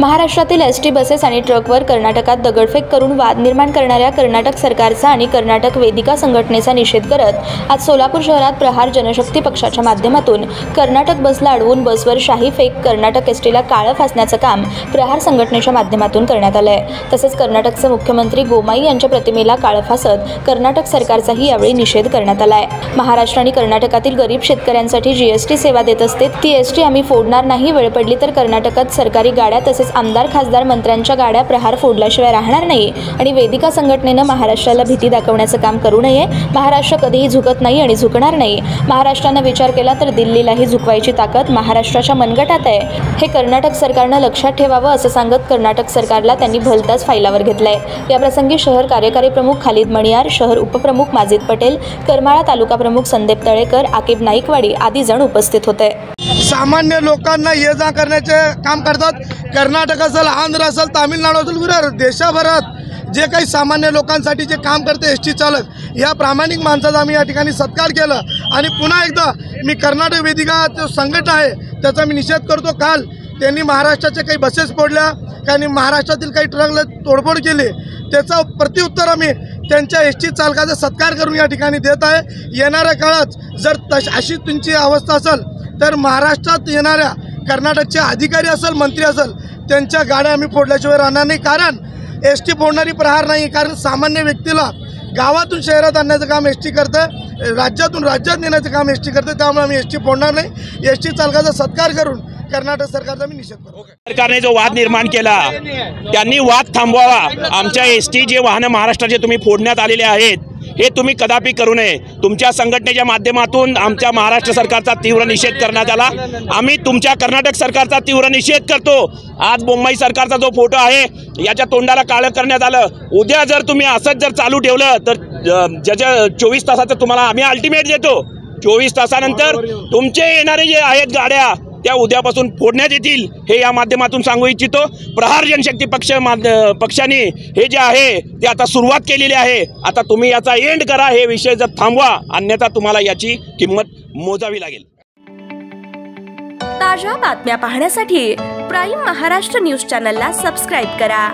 महाराष्ट्रातील ST buses आणि ट्रकवर कर्नाटकात दगडफेक करून वाद निर्माण करणाऱ्या कर्नाटक सरकारचा आणि कर्नाटक वेदिका संघटनेचा निषेध करत आज सोलापूर शहरात प्रहार जनशक्ती पक्षाच्या माध्यमातून कर्नाटक बसला अडवून बसवर शाही फेक कर्नाटक एसटीला काळं फासण्याचं काम प्रहार संघटनेच्या माध्यमातून करण्यात आलं आहे। तसेच कर्नाटकचे मुख्यमंत्री गोमाई यांच्या प्रतिमेला काळं फासत कर्नाटक सरकारचाही यावेळी निषेध करण्यात आला आहे। महाराष्ट्र आणि कर्नाटकातील गरीब शेतकऱ्यांसाठी जीएसटी सेवा देत असते, ती एसटी आम्ही फोडणार नाही। वेळ पडली तर कर्नाटकात सरकारी गाड्या तसेच आमदार खासदार मंत्र्यांच्या गाड्या प्रहार फोडल्याशिवाय राहणार नाही आणि वेदिका संघटनेनं महाराष्ट्राला भीती दाखवण्याचं काम करू नये। महाराष्ट्र कधीही झुकत नाही आणि झुकणार नाही। महाराष्ट्रानं विचार केला तर दिल्लीलाही झुकवायची ताकद महाराष्ट्राच्या मनगटात आहे, हे कर्नाटक सरकारनं लक्षात ठेवावं असं सांगत कर्नाटक सरकारला त्यांनी भलताच फायलावर घेतलंय। याप्रसंगी शहर कार्यकारी प्रमुख खालिद मणियार, शहर उपप्रमुख माजिद पटेल, करमाळा तालुका प्रमुख संदीप तळेकर, आकिब नाईकवाडी आदी जण उपस्थित होते। सामान्य लोकांना ये जा करण्याचे काम करतात। कर्नाटक असेल, आंध्र असेल, तामिळनाडू असेल, गुजरात, देशाभरात जे काही सामान्य लोकांसाठी जे काम करते एस टी चालक, या प्रामाणिक माणसाचा आम्ही या ठिकाणी सत्कार केला। आणि पुन्हा एकदा मी कर्नाटक वेदिका जो संघटना आहे त्याचा मी निषेध करतो। काल त्यांनी महाराष्ट्राचे काही बसेस फोडल्या, त्यांनी महाराष्ट्रातील काही ट्रकला तोडफोड केली, त्याचा प्रत्युत्तर आम्ही त्यांच्या एस टी चालकाचा सत्कार करून या ठिकाणी देत आहे। येणाऱ्या काळात जर अशी तुमची अवस्था असेल तर महाराष्ट्रात येणाऱ्या कर्नाटकचे अधिकारी असेल, मंत्री असेल, त्यांच्या गाड्या आम्ही फोडल्याशिवाय राहणार नाही। कारण एस टी फोडणारी प्रहार नाही, कारण सामान्य व्यक्तीला गावातून शहरात आणण्याचं काम एस टी करतं, राज्यातून राज्यात नेण्याचं काम एस टी करतं। त्यामुळे आम्ही एस टी फोडणार नाही। एस टी चालकाचा सत्कार करून कर्नाटक सरकारचा मी निषेध करतो। सरकारने जो वाद निर्माण केला त्यांनी वाद थांबवावा। आमच्या एस टी जे वाहनं महाराष्ट्राचे तुम्ही फोडण्यात आलेले आहेत हे तुम्ही कदापि करू नये। तुमच्या संघटनेच्या माध्यमातून आमच्या महाराष्ट्र सरकारचा तीव्र निषेध करण्यात आला। आम्ही तुमच्या कर्नाटक सरकारचा तीव्र निषेध करतो। आज मुंबई सरकारचा जो फोटो आहे याच्या तोंडाला काळं करण्यात आलं। उद्या जर तुम्ही असंच जर चालू ठेवलं तर ज्याच्या 24 तासाचं तुम्हाला आम्ही अल्टिमेट देतो, 24 तासानंतर तुमचे येणारे जे आहेत गाड्या त्या उद्यापासून फोडण्यात येतील, हे या माध्यमातून सांगू इच्छितो। प्रहार जनशक्ती पक्षाने हे जे आहे ते आता सुरुवात केलेली आहे। आता तुम्ही याचा एंड करा, हे विषय जर थांबवा, अन्यथा तुम्हाला याची किंमत मोजावी लागेल। ताज्या बातम्या पाहण्यासाठी प्राईम महाराष्ट्र न्यूज चॅनलला सबस्क्राईब करा।